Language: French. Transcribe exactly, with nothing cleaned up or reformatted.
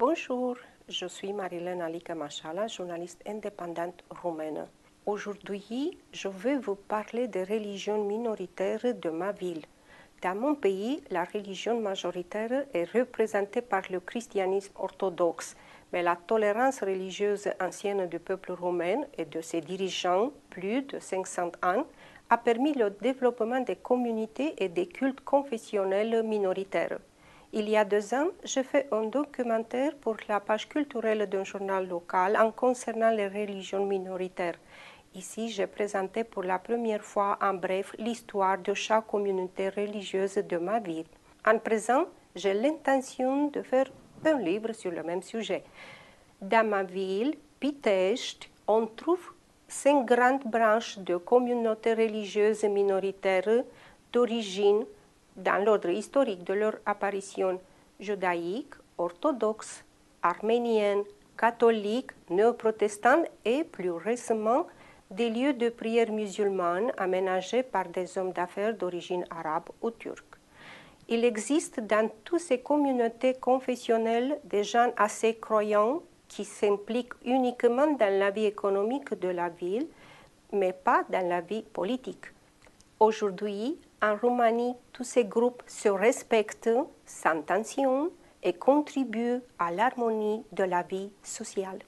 Bonjour, je suis Marilena Lica-Masala, journaliste indépendante roumaine. Aujourd'hui, je vais vous parler des religions minoritaires de ma ville. Dans mon pays, la religion majoritaire est représentée par le christianisme orthodoxe, mais la tolérance religieuse ancienne du peuple roumain et de ses dirigeants, plus de cinq cents ans, a permis le développement des communautés et des cultes confessionnels minoritaires. Il y a deux ans, j'ai fait un documentaire pour la page culturelle d'un journal local en concernant les religions minoritaires. Ici, j'ai présenté pour la première fois en bref l'histoire de chaque communauté religieuse de ma ville. En présent, j'ai l'intention de faire un livre sur le même sujet. Dans ma ville, Pitești, on trouve cinq grandes branches de communautés religieuses minoritaires d'origine, dans l'ordre historique de leur apparition, judaïque, orthodoxe, arménienne, catholique, néo-protestante et plus récemment des lieux de prière musulmane aménagés par des hommes d'affaires d'origine arabe ou turque. Il existe dans toutes ces communautés confessionnelles des gens assez croyants qui s'impliquent uniquement dans la vie économique de la ville, mais pas dans la vie politique. Aujourd'hui, en Roumanie, tous ces groupes se respectent sans tension et contribuent à l'harmonie de la vie sociale.